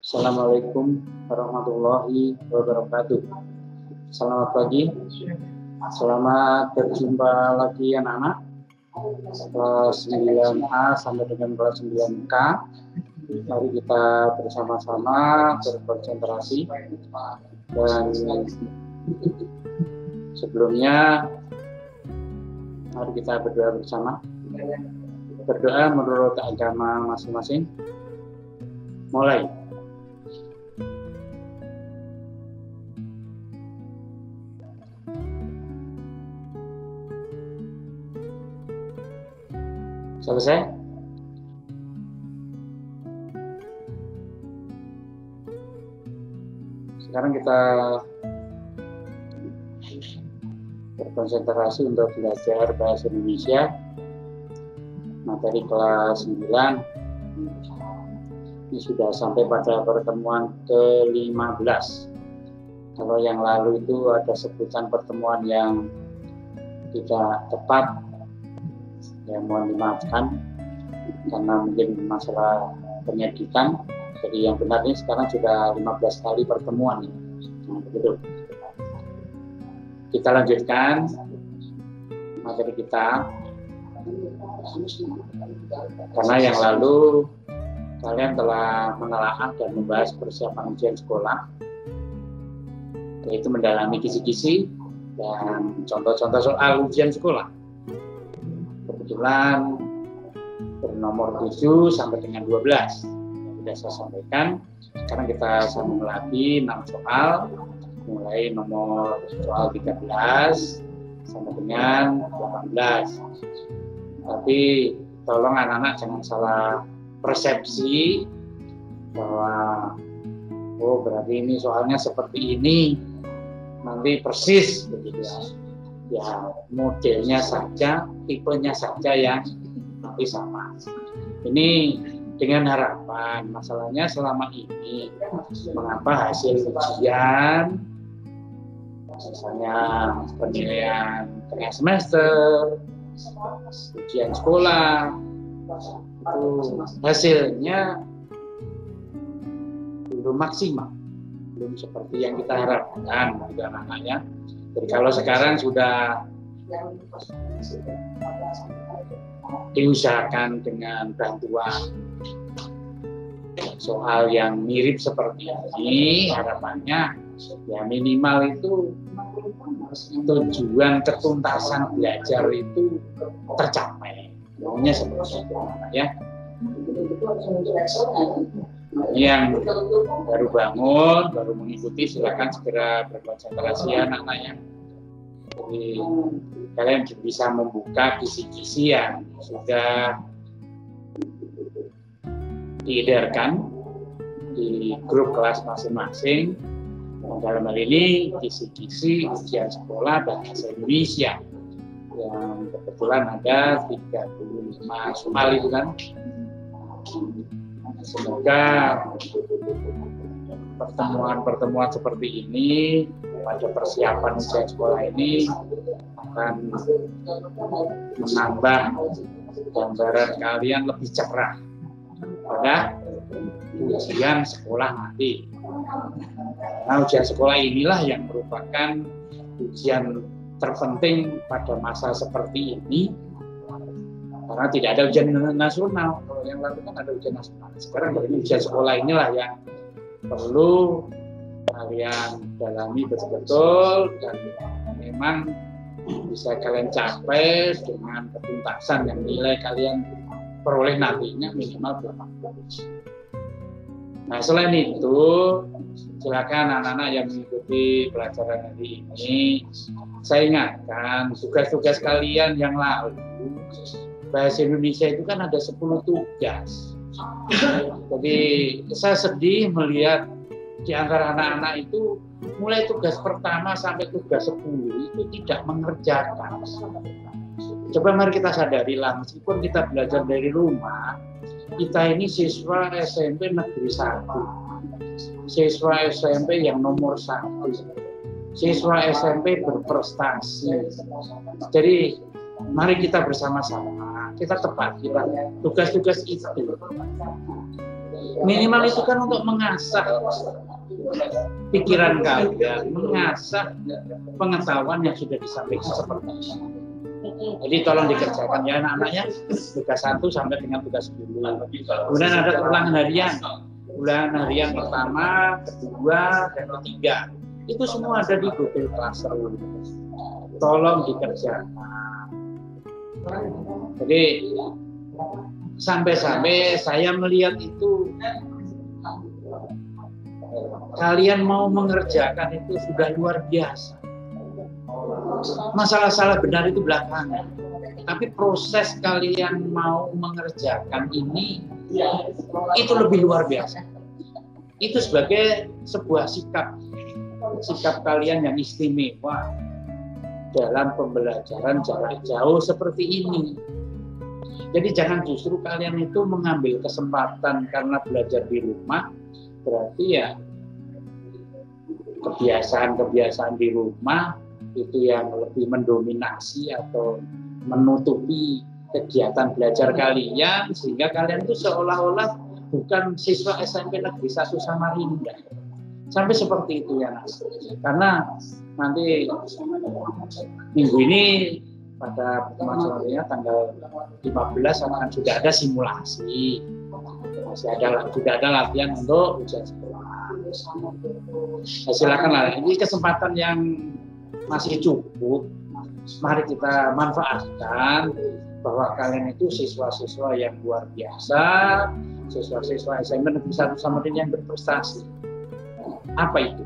Assalamualaikum warahmatullahi wabarakatuh. Selamat pagi. Selamat berjumpa lagi anak-anak kelas 9A sampai dengan kelas 9K. Mari kita bersama-sama berkonsentrasi. Dan sebelumnya mari kita berdoa bersama. Berdoa menurut agama masing-masing. Mulai. Selesai? Sekarang kita berkonsentrasi untuk belajar Bahasa Indonesia materi kelas 9. Ini sudah sampai pada pertemuan ke-15. Kalau yang lalu itu ada sebutan pertemuan yang tidak tepat, ya mohon dimaafkan karena mungkin masalah penyedikan. Jadi yang benar ini sekarang sudah 15 kali pertemuan. Nah, begitu. Kita lanjutkan materi kita karena yang lalu kalian telah menelaah dan membahas persiapan ujian sekolah, yaitu mendalami kisi-kisi dan contoh-contoh soal ujian sekolah. Kebetulan bernomor 7 sampai dengan 12 yang sudah saya sampaikan. Sekarang kita sambung lagi 6 soal, mulai nomor soal 13 sampai dengan 18. Tapi tolong anak-anak jangan salah persepsi bahwa oh berarti ini soalnya seperti ini, nanti persis begitu ya. Ya modelnya saja, tipenya saja yang tapi sama. Ini dengan harapan, masalahnya selama ini mengapa hasil ujian, misalnya penilaian tengah semester, ujian sekolah, itu hasilnya belum maksimal, belum seperti yang kita harapkan bagi anak-anaknya. Jadi kalau sekarang sudah diusahakan dengan bantuan soal yang mirip seperti ini, harapannya ya minimal itu tujuan ketuntasan belajar itu tercapai. Maunya seperti itu ya. Yang baru bangun, baru mengikuti, silakan segera berkonsentrasi anak-anak ya. Jadi kalian bisa membuka kisi-kisi yang sudah diedarkan di grup kelas masing-masing. Dalam hal ini kisi-kisi ujian sekolah Bahasa Indonesia yang kebetulan ada 35 soal itu kan. Semoga pertemuan-pertemuan seperti ini pada persiapan ujian sekolah ini akan menambah gambaran kalian lebih cerah pada ujian sekolah nanti. Nah, ujian sekolah inilah yang merupakan ujian terpenting pada masa seperti ini. Karena tidak ada ujian nasional, kalau yang lalu kan ada ujian nasional. Sekarang dari ujian sekolah inilah yang perlu kalian dalami betul-betul dan memang bisa kalian capai dengan ketuntasan yang nilai kalian peroleh nantinya minimal berapa. Nah selain itu silakan anak-anak yang mengikuti pelajaran hari ini, saya ingatkan tugas-tugas kalian yang lalu. Bahasa Indonesia itu kan ada 10 tugas. Jadi saya sedih melihat di antara anak-anak itu mulai tugas pertama sampai tugas 10 itu tidak mengerjakan. Coba mari kita sadarilah, meskipun kita belajar dari rumah, kita ini siswa SMP Negeri 1, siswa SMP yang nomor 1, siswa SMP berprestasi. Jadi mari kita bersama-sama kita tepat sifatnya tugas-tugas itu. Minimal itu kan untuk mengasah pikiran kalian, mengasah pengetahuan yang sudah disampaikan seperti itu. Jadi tolong dikerjakan ya anak-anaknya, tugas 1 sampai dengan tugas 10. Kemudian ada ulangan harian. Ulangan harian pertama, kedua, dan ketiga. Itu semua ada di Google Classroom. Tolong dikerjakan. Jadi sampai-sampai saya melihat itu kalian mau mengerjakan itu sudah luar biasa. Masalah-salah benar itu belakangan, tapi proses kalian mau mengerjakan ini itu lebih luar biasa. Itu sebagai sebuah sikap kalian yang istimewa dalam pembelajaran jarak jauh seperti ini. Jadi jangan justru kalian itu mengambil kesempatan karena belajar di rumah, berarti ya kebiasaan-kebiasaan di rumah itu yang lebih mendominasi atau menutupi kegiatan belajar kalian, sehingga kalian itu seolah-olah bukan siswa SMP Negeri 1 Samarinda. Sampai seperti itu ya, karena nanti minggu ini pada masalahnya tanggal 15 akan sudah ada simulasi, sudah ada latihan untuk ujian sekolah. Nah, silakanlah, ini kesempatan yang masih cukup, mari kita manfaatkan bahwa kalian itu siswa-siswa yang luar biasa, siswa-siswa SMP Negeri 1 Samarinda yang berprestasi. Apa itu?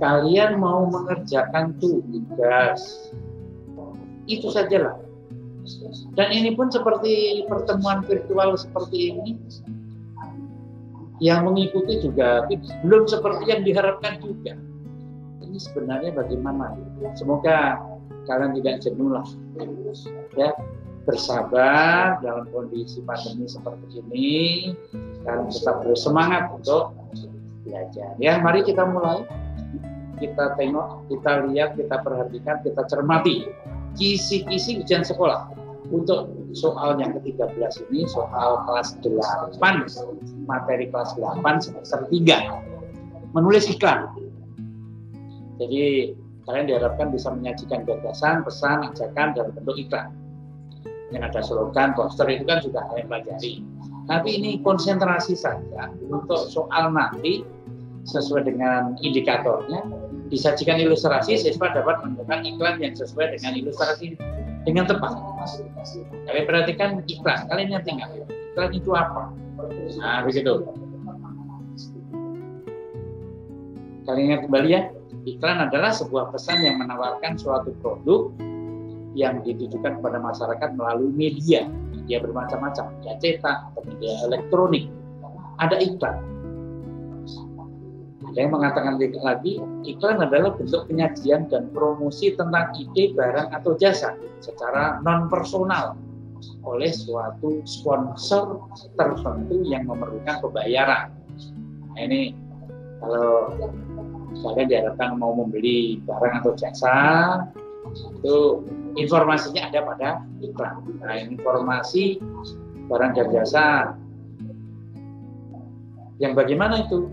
Kalian mau mengerjakan tugas, itu sajalah. Dan ini pun seperti pertemuan virtual seperti ini, yang mengikuti juga belum seperti yang diharapkan juga. Ini sebenarnya bagaimana? Semoga kalian tidak jenuh lah, ya, bersabar dalam kondisi pandemi seperti ini, dan tetap bersemangat untuk belajar. Ya, mari kita mulai. Kita tengok, kita lihat, kita perhatikan, kita cermati kisi-kisi ujian sekolah untuk soal yang ke-13 ini, soal kelas 8, materi kelas 8 semester 3, menulis iklan. Jadi kalian diharapkan bisa menyajikan gagasan, pesan, ajakan dalam bentuk iklan. Yang ada slogan, poster itu kan sudah kalian pelajari. Tapi ini konsentrasi saja untuk soal nanti sesuai dengan indikatornya. Disajikan ilustrasi, siswa dapat menemukan iklan yang sesuai dengan ilustrasi dengan tepat. Kalian perhatikan iklan, kalian yang tinggal iklan itu apa? Nah, begitu. Kalian ingat kembali ya. Iklan adalah sebuah pesan yang menawarkan suatu produk yang ditujukan kepada masyarakat melalui media bermacam-macam, media cetak atau media elektronik. Ada iklan. Ada yang mengatakan lagi, iklan adalah bentuk penyajian dan promosi tentang ide, barang, atau jasa secara non-personal oleh suatu sponsor tertentu yang memerlukan pembayaran. Nah, ini kalau kalian diharapkan mau membeli barang atau jasa, itu informasinya ada pada iklan. Nah, informasi barang dan jasa yang bagaimana itu?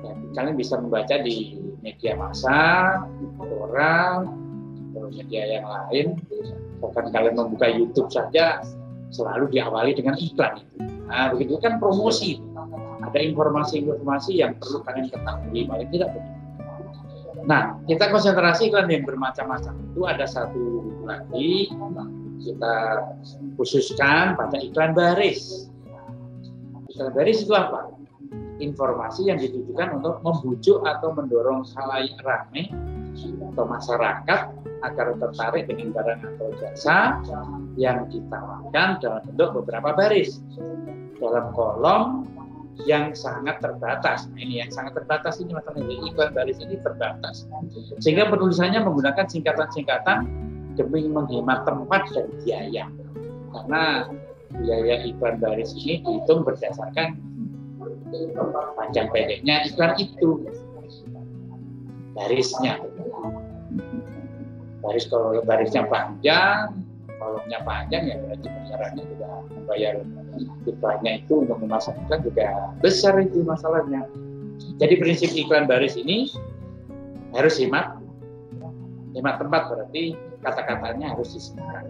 Ya, kalian bisa membaca di media massa, koran, atau media yang lain. Bahkan kalian membuka YouTube saja selalu diawali dengan iklan itu. Nah, begitu kan promosi. Ada informasi-informasi yang perlu kalian ketahui, paling tidak begitu. Nah, kita konsentrasi iklan yang bermacam-macam. Itu ada satu lagi, kita khususkan pada iklan baris. Iklan baris itu apa? Informasi yang ditujukan untuk membujuk atau mendorong khalayak ramai atau masyarakat agar tertarik dengan barang atau jasa yang ditawarkan dalam bentuk beberapa baris dalam kolom yang sangat terbatas. Nah, ini yang sangat terbatas ini maksudnya iklan baris ini terbatas, sehingga penulisannya menggunakan singkatan-singkatan demi menghemat tempat dan biaya, karena biaya iklan baris ini dihitung berdasarkan panjang pendeknya iklan itu, barisnya. Baris kalau barisnya panjang kolomnya panjang ya berarti bayarannya juga membayar iklannya itu untuk memasarkan juga besar itu masalahnya. Jadi prinsip iklan baris ini harus hemat tempat, berarti kata-katanya harus disingkat.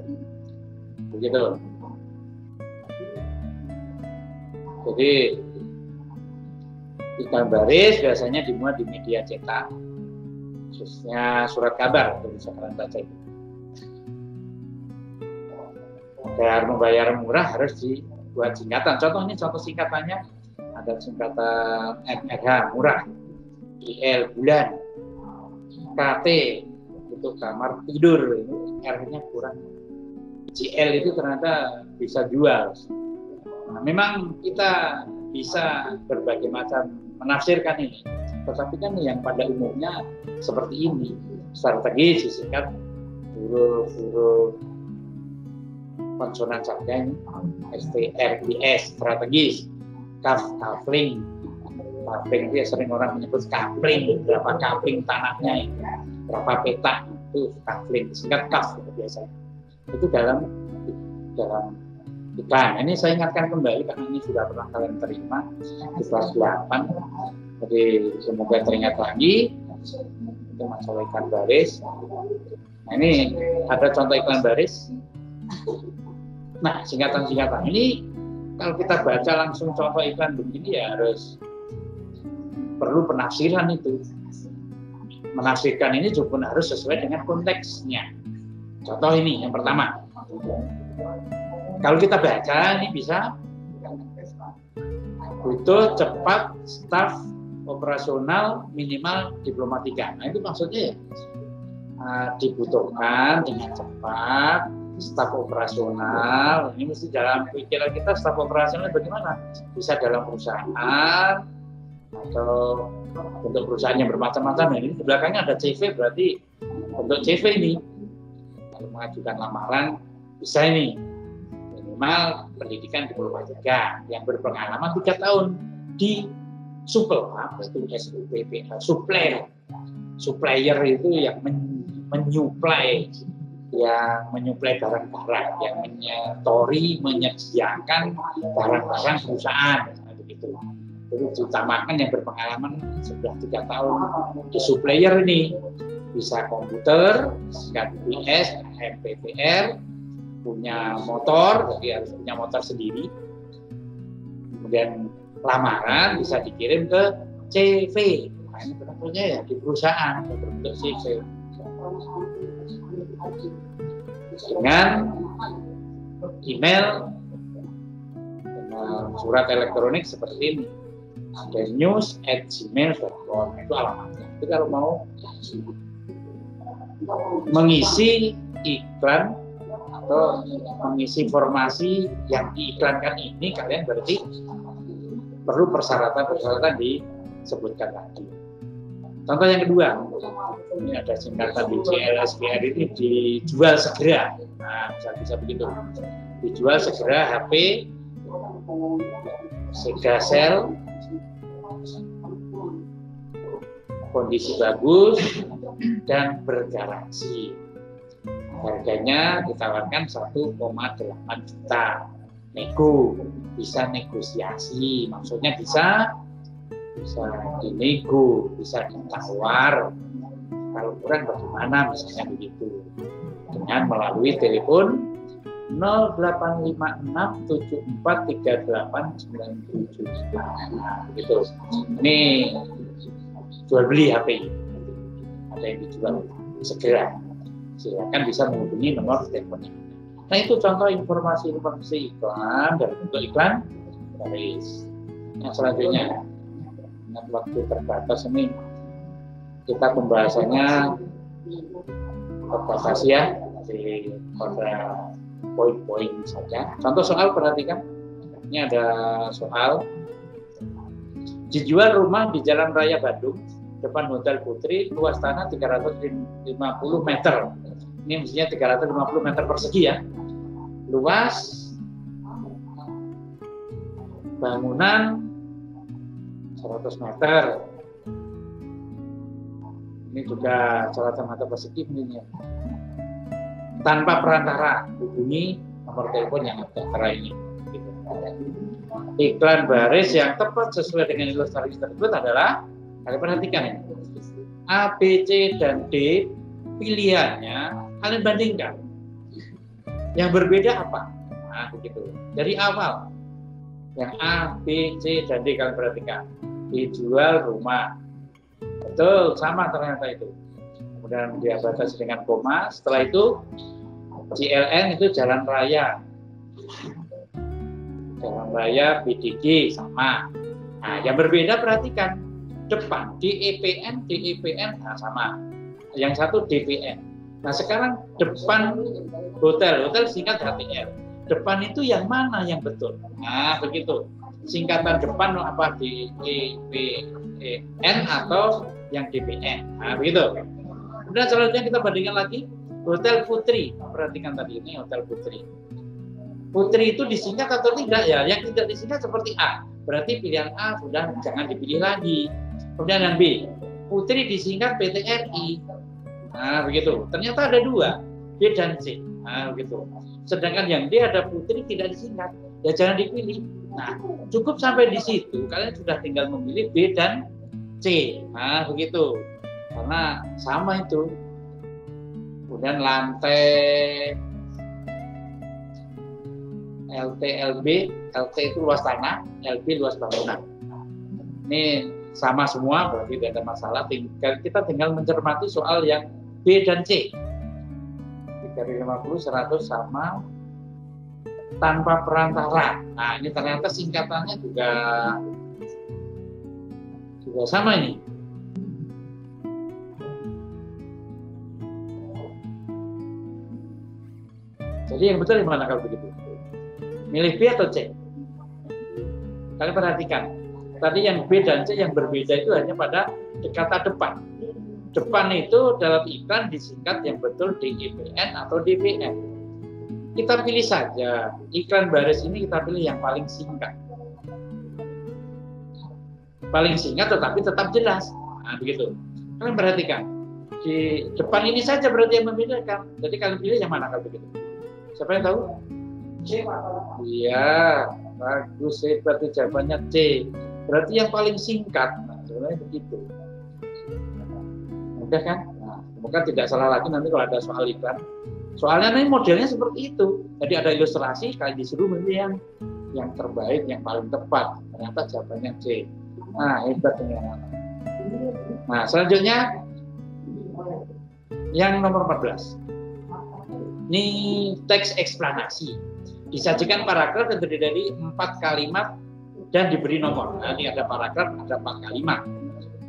Begitu. Jadi iklan baris biasanya dimuat di media cetak, khususnya surat kabar atau bisa kalian baca itu. Agar membayar murah harus dibuat singkatan. Contoh singkatannya ada singkatan MRH murah, IL bulan, KT untuk kamar tidur, R-nya kurang. GL itu ternyata bisa jual. Nah, memang kita bisa berbagai macam menafsirkan ini, tetapi kan yang pada umumnya seperti ini, strategi disingkat huruf-huruf konsonan sarden, STRDS, strategis, coupling itu ya sering orang menyebut coupling, berapa coupling tanahnya, berapa petak itu coupling, singkat kaf itu biasanya. Itu dalam iklan. Ini saya ingatkan kembali karena ini sudah pernah kalian terima di kelas 8. Jadi semoga teringat lagi itu masalah iklan baris. Nah, ini ada contoh iklan baris. Nah, singkatan-singkatan ini kalau kita baca langsung contoh iklan begini ya harus perlu penafsiran itu. Menafsirkan ini juga harus sesuai dengan konteksnya. Contoh ini yang pertama. Kalau kita baca ini bisa butuh cepat staf operasional minimal diplomatika. Nah, itu maksudnya ya dibutuhkan dengan cepat staf operasional. Ini mesti dalam pikiran kita staf operasional bagaimana? Bisa dalam perusahaan atau bentuk perusahaannya bermacam-macam. Ini di belakangnya ada CV, berarti bentuk CV ini kalau mengajukan lamaran bisa ini minimal pendidikan diplomatika yang berpengalaman 3 tahun di supplier itu yang menyuplai barang-barang, yang menyediakan barang-barang perusahaan begitu. Jadi utamakan yang berpengalaman sudah 3 tahun di supplier ini, bisa komputer, KPPS, MPTR, punya motor, jadi harus punya motor sendiri. Kemudian lamaran bisa dikirim ke CV. Nah, ini tentunya ya di perusahaan berbentuk CV. Dengan email, dengan surat elektronik seperti ini. Ada news@gmail.com, itu alamatnya. Jadi kalau mau mengisi iklan atau mengisi informasi yang diiklankan ini, kalian berarti perlu persyaratan disebutkan tadi. Contoh yang kedua, ini ada singkatan BCL, SPR ini dijual segera. Nah, bisa begitu. Dijual segera HP, Segasel, kondisi bagus dan bergaransi. Harganya ditawarkan 1,8 juta. Nego, bisa negosiasi. Maksudnya bisa dinego, bisa ditawar. Kalau kurang bagaimana, misalnya begitu. Dengan melalui telepon 0856743897. Begitu. Ini jual beli HP, ada yang dijual segera, silakan bisa menghubungi nomor teleponnya. Nah, itu contoh informasi iklan dari bentuk iklan baris. Yang selanjutnya, dengan waktu terbatas ini kita pembahasannya terbatas ya, jadi pada poin-poin saja. Contoh soal, perhatikan ini ada soal. Dijual rumah di Jalan Raya Bandung, depan Hotel Putri, luas tanah 350 meter. Ini mestinya 350 meter persegi ya. Luas, bangunan 100 meter. Ini juga 100 meter persegi. tanpa perantara, hubungi nomor telepon yang tertera ini. Iklan baris yang tepat sesuai dengan ilustrasi tersebut adalah, kalian perhatikan ini, A, B, C, dan D pilihannya kalian bandingkan. Yang berbeda apa? Nah, begitu. Dari awal, yang A, B, C, dan D kalian perhatikan. Dijual rumah, betul, sama ternyata itu. Kemudian dia batasi dengan koma. Setelah itu JLN itu jalan raya. Jalan raya BDG sama. Nah, yang berbeda perhatikan depan DEPN, DEPN nah sama. Yang satu DPN. Nah, sekarang depan hotel, hotel singkat HTL. Depan itu yang mana yang betul? Nah, begitu. Singkatan depan apa, DEPN atau yang DPN? Nah, begitu. Kemudian selanjutnya kita bandingkan lagi Hotel Putri. Perhatikan tadi ini Hotel Putri. Putri itu disingkat atau tidak ya? Yang tidak disingkat seperti A. Berarti pilihan A sudah jangan dipilih lagi. Kemudian yang B. Putri disingkat PTRI. Nah, begitu. Ternyata ada dua, B dan C. Nah, begitu. Sedangkan yang D ada Putri tidak disingkat. Ya jangan dipilih. Nah, cukup sampai di situ. Kalian sudah tinggal memilih B dan C. Nah, begitu. Karena sama itu. Kemudian lantai LT, LB. LT itu luas tanah, LB luas bangunan. Ini sama semua, berarti tidak ada masalah. Kita tinggal mencermati soal yang B dan C. 350, 100 sama tanpa perantara. Nah, ini ternyata singkatannya juga sama ini. Jadi yang betul gimana kalau begitu? Milih B atau C? Kalian perhatikan. Tadi yang B dan C yang berbeda itu hanya pada kata depan. Depan itu dalam iklan disingkat yang betul DEPN atau DPN. Kita pilih saja. Iklan baris ini kita pilih yang paling singkat. Paling singkat tetapi tetap jelas. Nah, begitu. Kalian perhatikan. Di depan ini saja berarti yang membedakan. Jadi kalian pilih yang mana kalau begitu? Siapa yang tahu? C, Pak. Iya, bagus. Berarti jawabannya C. Berarti yang paling singkat. Nah, sebenarnya begitu. Mudah kan? Nah, semoga tidak salah lagi nanti kalau ada soal iklan. Soalnya ini modelnya seperti itu. Jadi ada ilustrasi, kalian disuruh memilih yang terbaik, yang paling tepat. Ternyata jawabannya C. Nah, hebat ini. Nah, selanjutnya yang nomor 14. Ini teks eksplanasi. Disajikan paragraf yang terdiri dari 4 kalimat dan diberi nomor. Nah, ini ada paragraf, ada 4 kalimat.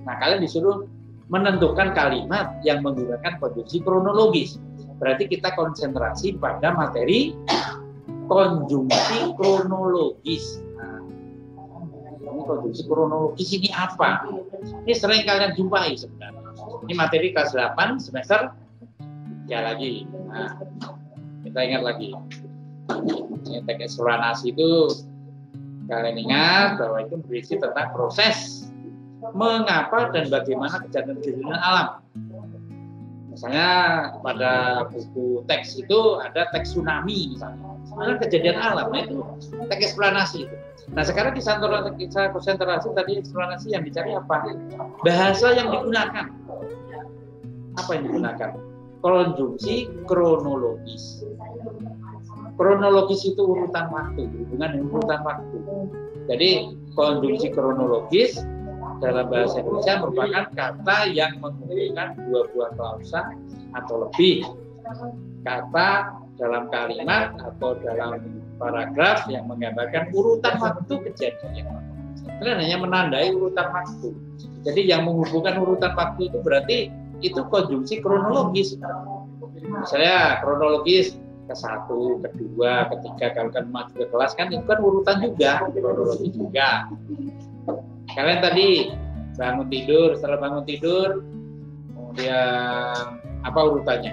Nah, kalian disuruh menentukan kalimat yang menggunakan konjungsi kronologis. Berarti kita konsentrasi pada materi konjungsi kronologis. Nah, ini konjungsi kronologis ini apa? Ini sering kalian jumpai sebenarnya. Ini materi kelas 8 semester ya lagi. Nah, kita ingat lagi. Ini teks eksplanasi itu kalian ingat bahwa itu berisi tentang proses mengapa dan bagaimana kejadian-kejadian alam. Misalnya pada buku teks itu ada teks tsunami misalnya. Sebenarnya kejadian alam itu teks eksplanasi itu. Nah, sekarang di kisah konsentrasi tadi eksplanasi yang dicari apa? Bahasa yang digunakan. Apa yang digunakan? Konjungsi kronologis. Kronologis itu urutan waktu, berhubungan dengan urutan waktu. Jadi konjungsi kronologis dalam bahasa Indonesia merupakan kata yang menghubungkan dua buah klausa atau lebih. Kata dalam kalimat atau dalam paragraf yang menggambarkan urutan waktu kejadian. Kalian hanya menandai urutan waktu. Jadi yang menghubungkan urutan waktu itu berarti itu konjungsi kronologis. Misalnya kronologis ke-1, ke-2, ke-3 kalau kan maju ke kelas kan itu kan urutan juga, kronologis juga. Kalian tadi bangun tidur, setelah bangun tidur kemudian apa urutannya?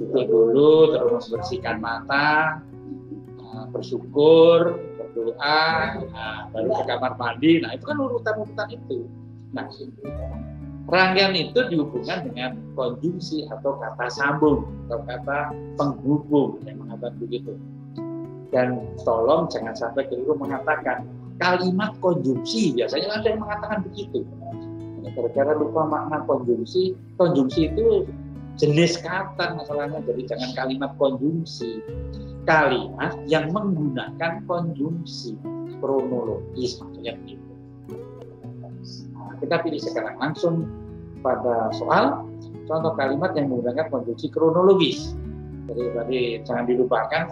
Duduk dulu, terus bersihkan mata, bersyukur, berdoa, baru ke kamar mandi. Nah, itu kan urutan-urutan itu. Nah, Rangkaian itu dihubungkan dengan konjungsi atau kata sambung atau kata penghubung yang mengatakan begitu. Dan tolong jangan sampai keliru mengatakan kalimat konjungsi, biasanya ada yang mengatakan begitu. Gara-gara lupa makna konjungsi, konjungsi itu jenis kata masalahnya, jadi jangan kalimat konjungsi. Kalimat yang menggunakan konjungsi kronologis maksudnya begitu. Kita pilih sekarang langsung pada soal contoh kalimat yang menggunakan konjungsi kronologis. Jadi tadi jangan dilupakan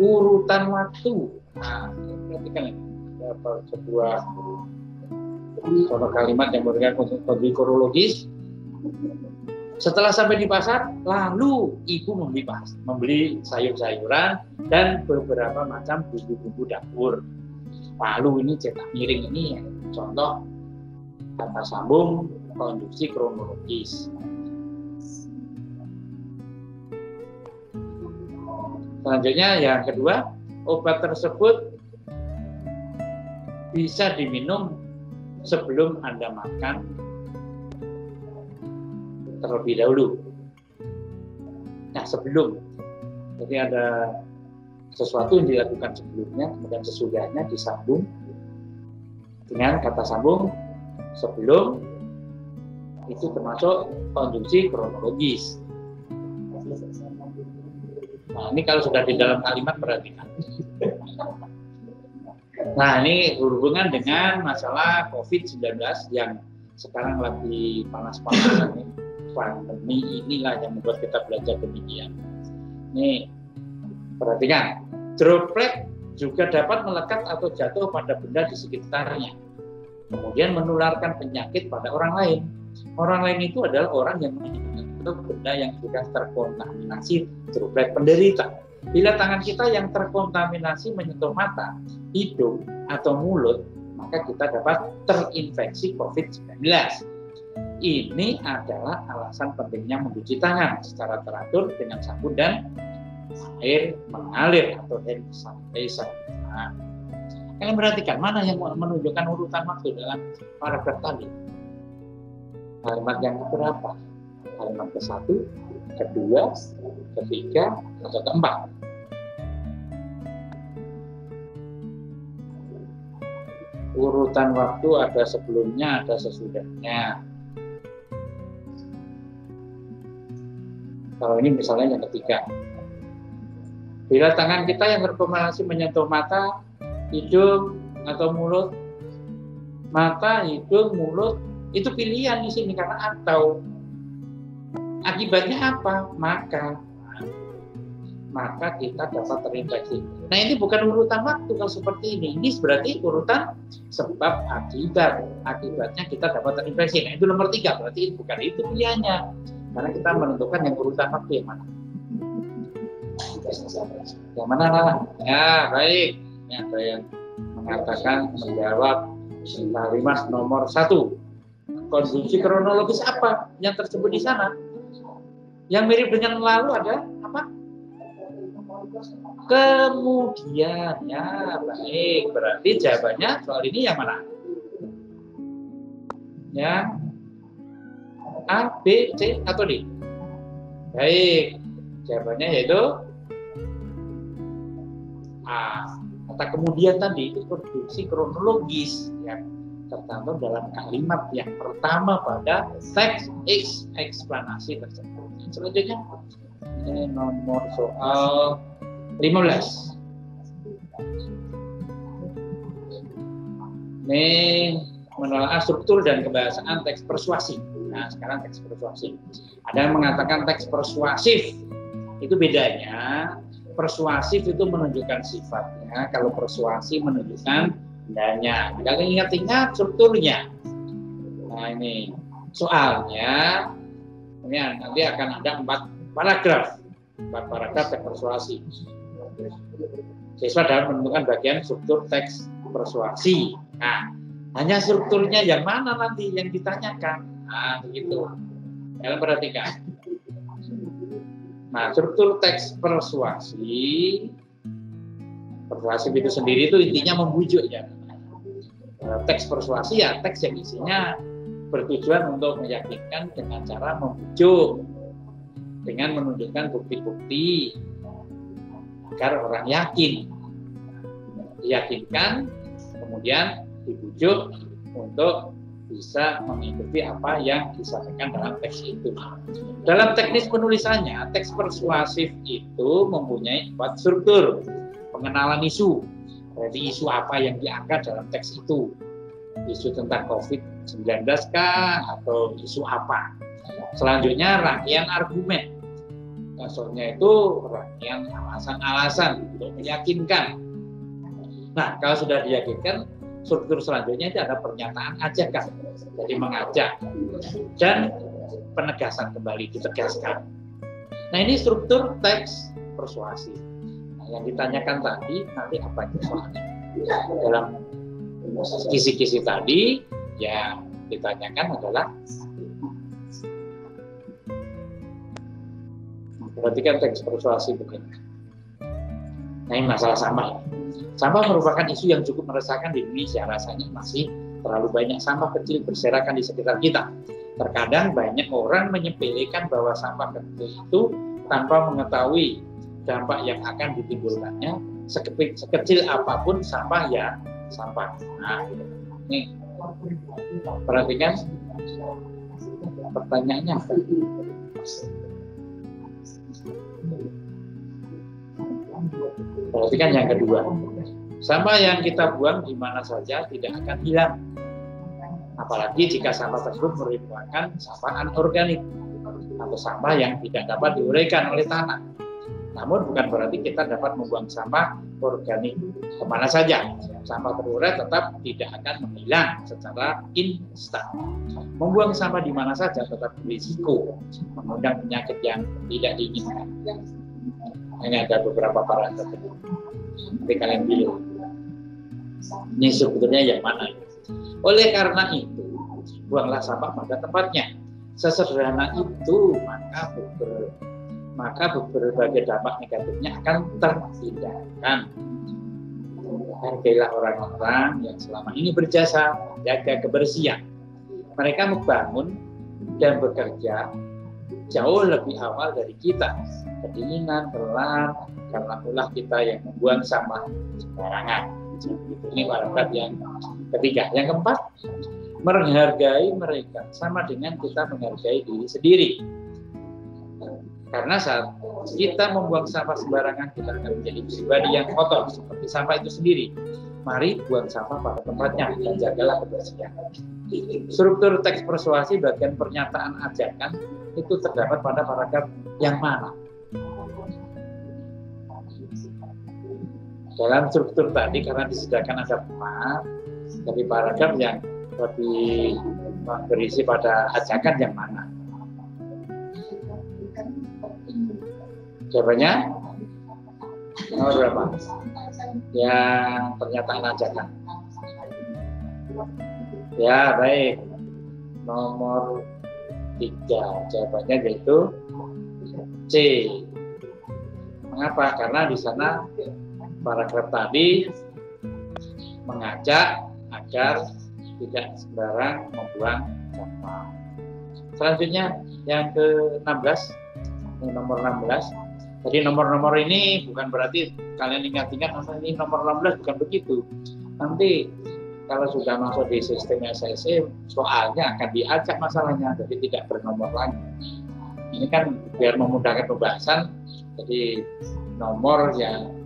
urutan waktu. Nah, perhatikan sebuah contoh kalimat yang menggunakan konjungsi kronologis. Setelah sampai di pasar, lalu ibu membeli sayur-sayuran dan beberapa macam bumbu-bumbu dapur. Lalu ini cetak miring ini ya, contoh kata sambung konjungsi kronologis. Selanjutnya yang kedua, obat tersebut bisa diminum sebelum Anda makan terlebih dahulu. Nah, sebelum. Jadi ada sesuatu yang dilakukan sebelumnya, kemudian sesudahnya disambung dengan kata sambung sebelum, itu termasuk konjungsi kronologis. Nah, ini kalau sudah di dalam kalimat perhatikan. Nah, ini berhubungan dengan masalah COVID-19 yang sekarang lagi panas-panasan. Pandemi inilah yang membuat kita belajar demikian. Nih, perhatikan. Droplet juga dapat melekat atau jatuh pada benda di sekitarnya, kemudian menularkan penyakit pada orang lain. Orang lain itu adalah orang yang menghirup benda yang sudah terkontaminasi droplet penderita. Bila tangan kita yang terkontaminasi menyentuh mata, hidung, atau mulut, maka kita dapat terinfeksi COVID-19. Ini adalah alasan pentingnya mencuci tangan secara teratur dengan sabun dan air mengalir atau hand sanitizer. Kalian perhatikan mana yang menunjukkan urutan waktu dalam paragraf tadi. Kalimat yang berapa? Kalimat ke-1, ke-2, ke-3, atau ke-4. Urutan waktu ada sebelumnya, ada sesudahnya. Kalau ini misalnya yang ketiga. Bila tangan kita yang terkontaminasi menyentuh mata, hidung, atau mulut, mata, hidung, mulut, itu pilihan di sini karena atau. Akibatnya apa? Maka kita dapat terinfeksi. Nah, ini bukan urutan waktu kalau seperti ini. Ini berarti urutan sebab akibat. Akibatnya kita dapat terinfeksi. Nah, itu nomor 3, berarti bukan itu pilihannya. Karena kita menentukan yang urutan waktu yang mana. Yang mana, Lala? Ya, baik. Ada yang mengatakan menjawab kalimat nomor 1. Konjungsi kronologis apa yang tersebut di sana? Yang mirip dengan lalu ada apa? Kemudian. Ya, baik. Berarti jawabannya soal ini yang mana? Ya, A, B, C, atau D? Baik. Jawabannya yaitu A. Kata kemudian tadi itu konjungsi kronologis yang tertantum dalam kalimat yang pertama pada teks eksplanasi tersebut. Selanjutnya ini nomor soal 15. Ini menelaah struktur dan kebahasaan teks persuasi. Nah, sekarang teks persuasi. Ada yang mengatakan teks persuasif. Itu bedanya. Persuasif itu menunjukkan sifatnya, kalau persuasi menunjukkan bendanya. Kalian ingat-ingat strukturnya. Nah, ini soalnya. Ini nanti akan ada 4 paragraf teks persuasi. Siswa dapat menentukan bagian struktur teks persuasi. Nah, hanya strukturnya yang mana nanti yang ditanyakan. Nah, begitu. Kalian perhatikan. Nah, struktur teks persuasif itu sendiri itu intinya membujuk ya. Teks persuasi ya teks yang isinya bertujuan untuk meyakinkan dengan cara membujuk, dengan menunjukkan bukti-bukti agar orang yakin. Diyakinkan, kemudian dibujuk untuk bisa mengikuti apa yang disampaikan dalam teks itu. Dalam teknis penulisannya, teks persuasif itu mempunyai empat struktur. Pengenalan isu, jadi isu apa yang diangkat dalam teks itu. Isu tentang COVID-19 kah, atau isu apa. Selanjutnya rangkaian argumen. Maksudnya itu rangkaian alasan-alasan untuk meyakinkan. Nah, kalau sudah diyakinkan, struktur selanjutnya itu ada pernyataan ajakan, jadi mengajak, dan penegasan kembali, ditegaskan. Nah, ini struktur teks persuasif. Nah, yang ditanyakan tadi, nanti apa soalnya? Dalam kisi-kisi tadi, yang ditanyakan adalah, perhatikan teks persuasif begini. Nah, ini masalah sampah. Sampah merupakan isu yang cukup meresahkan di Indonesia. Rasanya masih terlalu banyak sampah kecil berserakan di sekitar kita. Terkadang banyak orang menyepelekan bahwa sampah kecil itu tanpa mengetahui dampak yang akan ditimbulkannya. Sekecil apapun sampah ya sampah. Nah, ini perhatikan pertanyaannya. Perhatikan yang kedua, sampah yang kita buang di mana saja tidak akan hilang, apalagi jika sampah tersebut merupakan sampah anorganik atau sampah yang tidak dapat diuraikan oleh tanah. Namun bukan berarti kita dapat membuang sampah organik kemana saja. Sampah terurai tetap tidak akan menghilang secara instan. Membuang sampah di mana saja tetap berisiko mengundang penyakit yang tidak diinginkan. Ini ada beberapa paragraf. Nanti kalian bilang, ini sebetulnya yang mana? Oleh karena itu, buanglah sampah pada tempatnya. Sesederhana itu, maka berbagai dampak negatifnya akan terhindarkan. Hargailah orang-orang yang selama ini berjasa menjaga kebersihan. Mereka membangun dan bekerja jauh lebih awal dari kita. Kedinginan, telan, karena ulah kita yang membuang sampah sembarangan. Ini paragraf yang ketiga. Yang keempat, menghargai mereka sama dengan kita menghargai diri sendiri. Karena saat kita membuang sampah sembarangan, kita akan menjadi pribadi yang kotor seperti sampah itu sendiri. Mari buang sampah pada tempatnya dan jagalah kebersihan. Struktur teks persuasi bagian pernyataan ajakan itu terdapat pada paragraf yang mana? Dalam struktur tadi, karena disediakan ada 4, dari paragraf yang lebih berisi pada ajakan yang mana? Jawabannya? Nomor berapa? Yang pernyataan ajakan. Ya, baik. Nomor 3, jawabannya yaitu C. Mengapa? Karena di sana paragraf tadi mengajak agar tidak sembarang membuang sampah. Selanjutnya yang ke-16, ini nomor 16. Jadi nomor-nomor ini bukan berarti kalian ingat-ingat ini nomor 16, bukan begitu. Nanti kalau sudah masuk di sistem SSC, soalnya akan diacak masalahnya, jadi tidak bernomor lagi. Ini kan biar memudahkan pembahasan, jadi nomor yang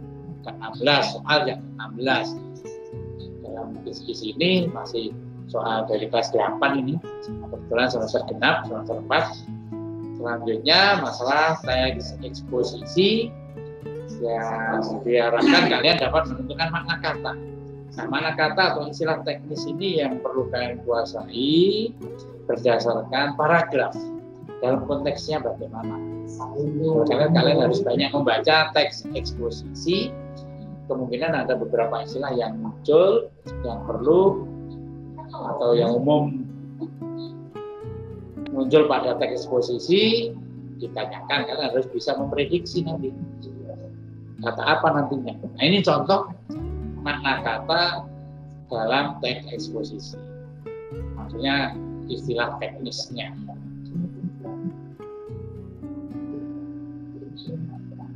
ke-16, soal yang ke-16. Dalam diskusi ini masih soal dari kelas 8 ini, kebetulan semester genap, semester 4. Selanjutnya masalah teks eksposisi, yang diharapkan kalian dapat menentukan makna kata. Nah, manakata atau istilah teknis ini yang perlu kalian kuasai berdasarkan paragraf. Dalam konteksnya bagaimana? Karena kalian harus banyak membaca teks eksposisi. Kemungkinan ada beberapa istilah yang muncul, yang perlu atau yang umum muncul pada teks eksposisi. Ditanyakan, kalian harus bisa memprediksi nanti kata apa nantinya. Nah, ini contoh makna kata dalam teks eksposisi. Maksudnya istilah teknisnya.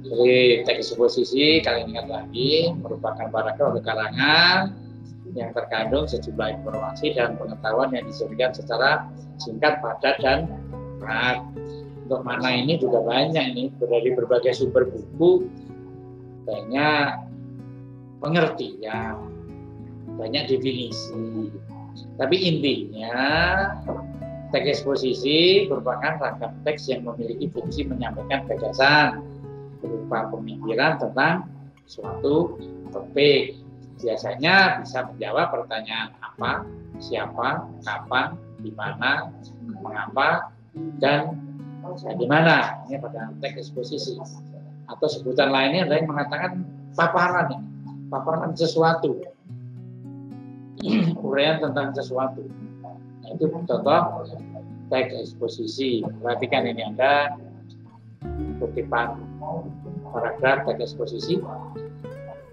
Jadi teks suposisi kalian ingat lagi merupakan paragraf atau karangan yang terkandung sejumlah informasi dan pengetahuan yang disebutkan secara singkat, padat, dan berat. Untuk mana ini juga banyak nih, dari berbagai sumber buku banyak pengertian, banyak definisi. Tapi intinya teks eksposisi merupakan rangkaian teks yang memiliki fungsi menyampaikan gagasan berupa pemikiran tentang suatu topik. Biasanya bisa menjawab pertanyaan apa, siapa, kapan, di mana, mengapa, dan di mana. Ini pada teks eksposisi. Atau sebutan lainnya adalah yang mengatakan paparan sesuatu, uraian tentang sesuatu. Itu contoh teks eksposisi. Perhatikan ini ada kutipan paragraf teks eksposisi.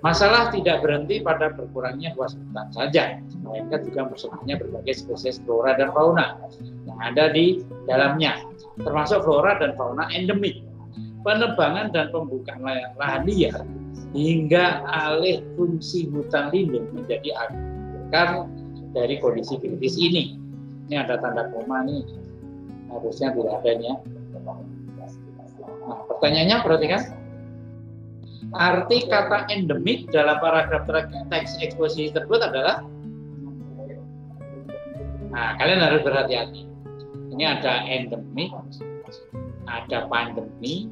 Masalah tidak berhenti pada berkurangnya luas hutan saja, melainkan juga musnahnya berbagai spesies flora dan fauna yang ada di dalamnya, termasuk flora dan fauna endemik, penebangan dan pembukaan lahan liar, hingga alih fungsi hutan lindung menjadi akar dari kondisi kritis ini. Ini ada tanda koma nih, harusnya tidak ada ini ya. Nah, pertanyaannya perhatikan, arti kata endemik dalam paragraf teks eksposisi tersebut adalah. Nah, kalian harus berhati-hati. Ini ada endemik, ada pandemi,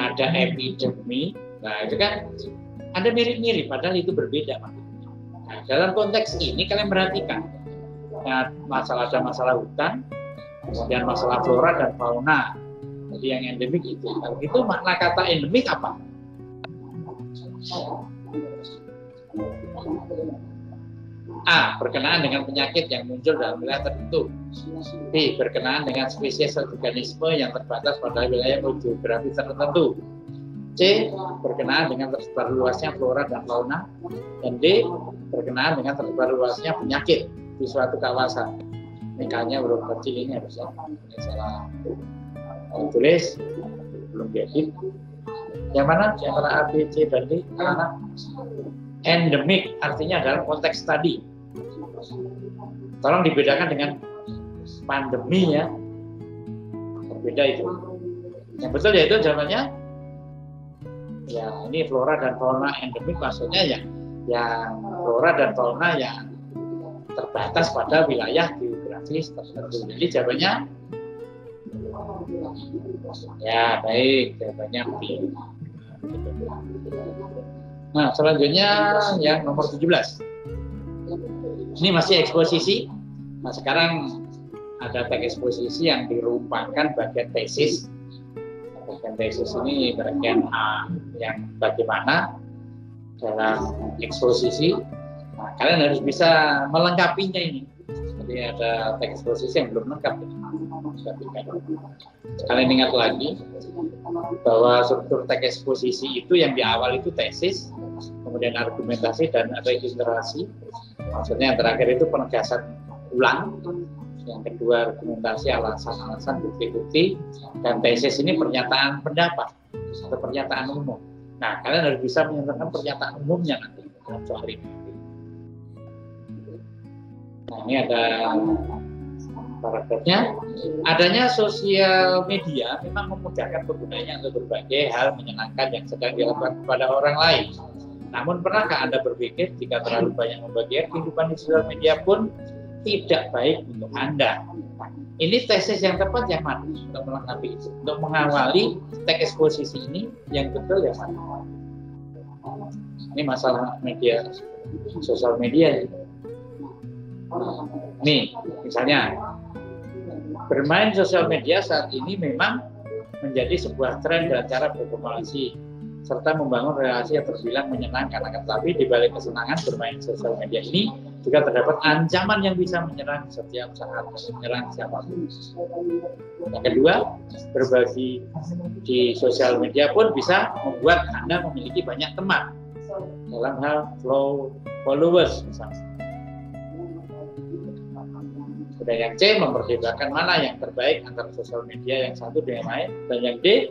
ada epidemi. Nah, itu kan ada mirip-mirip, padahal itu berbeda. Nah, dalam konteks ini kalian perhatikan. Nah, masalah hutan, kemudian masalah flora dan fauna. Jadi yang endemik itu. Kalau itu makna kata endemik apa? A. Berkenaan dengan penyakit yang muncul dalam wilayah tertentu. B. Berkenaan dengan spesies organisme yang terbatas pada wilayah geografis tertentu. C. Berkenaan dengan tersebar luasnya flora dan fauna. Dan D. Berkenaan dengan tersebar luasnya penyakit di suatu kawasan. Misalnya huruf kecil ini harus salah tulis, belum diedit. Yang mana antara A, B, C, dan D? Karena endemik artinya dalam konteks tadi. Tolong dibedakan dengan pandemi ya. Berbeda itu. Yang betul yaitu jawabannya ya ini flora dan fauna endemik, maksudnya yang flora dan fauna yang terbatas pada wilayah geografis tertentu. Jadi jawabannya ya baik, jawabannya B. Nah, selanjutnya yang nomor 17. Ini masih eksposisi. Nah, sekarang ada teks eksposisi yang dirupakan bagian tesis. Bagian tesis ini bagian A, yang bagaimana dalam eksposisi. Nah, kalian harus bisa melengkapinya ini. Jadi ada teks eksposisi yang belum lengkap. Kalian ingat lagi bahwa struktur teks eksposisi itu yang di awal itu tesis, kemudian argumentasi dan ada ilustrasi. Maksudnya yang terakhir itu penegasan ulang. Yang kedua argumentasi, alasan-alasan, bukti-bukti, dan tesis ini pernyataan pendapat atau pernyataan umum. Nah, kalian harus bisa menyertakan pernyataan umumnya nanti dalam soal ini. Nah, ini ada paragrafnya. Adanya sosial media memang memudahkan penggunanya untuk berbagai hal menyenangkan yang sedang dilakukan kepada orang lain. Namun pernahkah Anda berpikir jika terlalu banyak membagikan kehidupan di sosial media pun tidak baik untuk Anda? Ini tesis yang tepat yang mana untuk melengkapi itu, untuk mengawali teks eksposisi ini yang betul yang mana? Ini masalah media, sosial media. Nih, misalnya bermain sosial media saat ini memang menjadi sebuah tren dan cara berkomunikasi serta membangun relasi yang terbilang menyenangkan. Tapi di balik kesenangan bermain sosial media ini juga terdapat ancaman yang bisa menyerang setiap saat, menyerang siapapun. Yang kedua, berbagi di sosial media pun bisa membuat Anda memiliki banyak teman dalam hal followers misalnya. dan yang C memperdebatkan mana yang terbaik antara sosial media yang satu dengan lain, dan yang D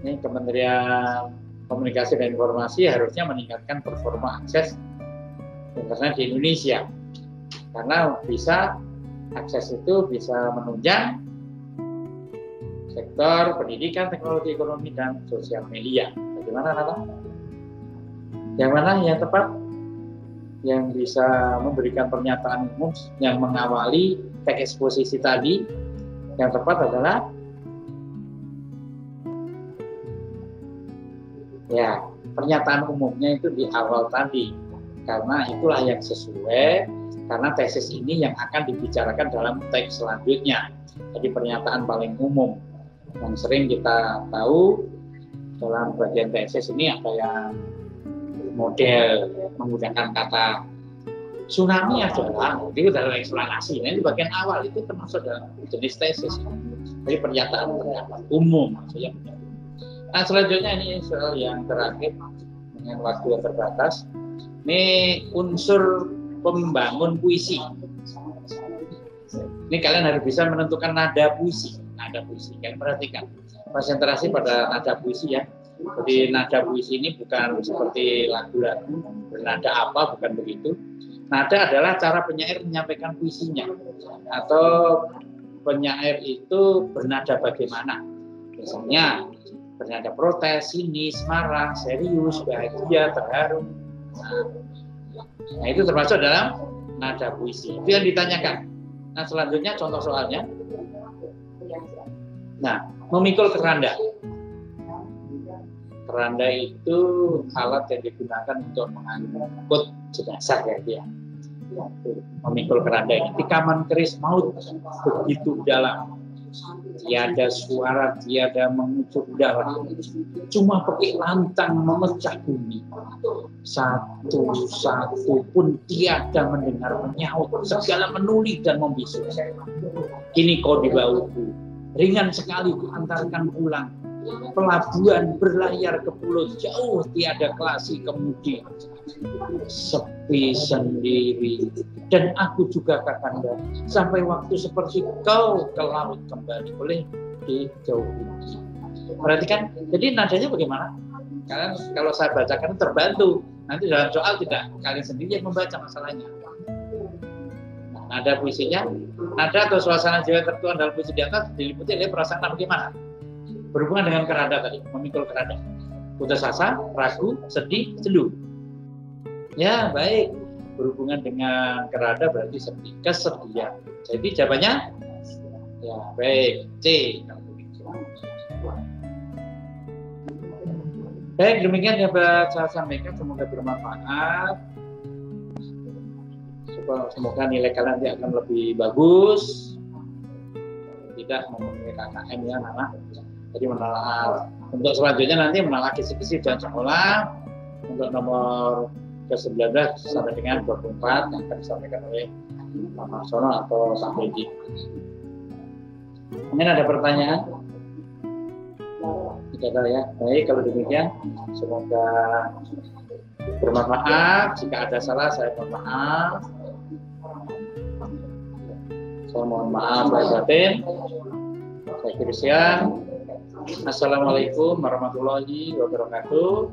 ini Kementerian Komunikasi dan Informasi harusnya meningkatkan performa akses internet di Indonesia, karena bisa akses itu bisa menunjang sektor pendidikan, teknologi ekonomi, dan sosial media. Bagaimana Nata? Yang mana yang tepat? Yang bisa memberikan pernyataan umum yang mengawali teks eksposisi tadi, yang tepat adalah ya pernyataan umumnya itu di awal tadi, karena itulah yang sesuai, karena tesis ini yang akan dibicarakan dalam teks selanjutnya. Jadi pernyataan paling umum yang sering kita tahu dalam bagian tesis ini apa yang model menggunakan kata tsunami adalah, itu dalam eksplanasi. Nah, di bagian awal itu termasuk dalam jenis tesis. Jadi pernyataan umum maksudnya. Nah, selanjutnya ini soal yang terakhir dengan waktu yang terbatas. Ini unsur pembangun puisi. Ini kalian harus bisa menentukan nada puisi. Nada puisi, kalian perhatikan. Konsentrasi pada nada puisi ya. Jadi nada puisi ini bukan seperti lagu-lagu, bernada apa, bukan begitu. Nada adalah cara penyair menyampaikan puisinya, atau penyair itu bernada bagaimana. Misalnya bernada protes, sinis, marah, serius, bahagia, terharu. Nah itu termasuk dalam nada puisi. Itu yang ditanyakan. Nah selanjutnya contoh soalnya. Nah memikul keranda. Keranda itu alat yang digunakan untuk mengangkut jenazah ya dia. Memikul keranda ini tikaman keris maut begitu dalam. Tiada suara, tiada mengucur darah. Cuma pekik lantang memecah bumi. Satu-satu pun tiada mendengar menyaut. Segala menuli dan membisu. Kini kau di bauku. Ringan sekali kuantarkan pulang. Pelabuhan berlayar ke pulau jauh, tiada kelasi kemudi, sepi sendiri, dan aku juga kakanda, sampai waktu seperti kau ke laut kembali oleh dijauhi. Perhatikan, jadi nadanya bagaimana? Kalian kalau saya bacakan terbantu, nanti dalam soal tidak kalian sendiri yang membaca masalahnya. Nah, nada puisinya, nada atau suasana jiwa tertuang dalam puisi di atas diliputi oleh perasaan bagaimana? Berhubungan dengan keranda tadi, memikul keranda. Putus asa, ragu, sedih, celu. Ya, baik. Berhubungan dengan keranda berarti sedih, kesedihan. Jadi jawabannya ya, baik. C. Baik, demikian yang saya sampaikan, semoga bermanfaat. Semoga nilai kalian nanti akan lebih bagus. Tidak memenuhi KKM ya, anak. Jadi menelaah untuk selanjutnya nanti menelaah kisi-kisi dan sekolah untuk nomor ke-19 sampai dengan 24 yang akan disampaikan oleh Pak Marsono atau sampai di. Mungkin ada pertanyaan? Tidak ada ya. Baik kalau demikian semoga bermanfaat. Jika ada salah saya mohon maaf. Saya mohon maaf lahir batin. Saya kira siang. Assalamualaikum warahmatullahi wabarakatuh.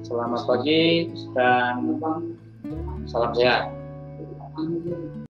Selamat pagi dan salam sehat.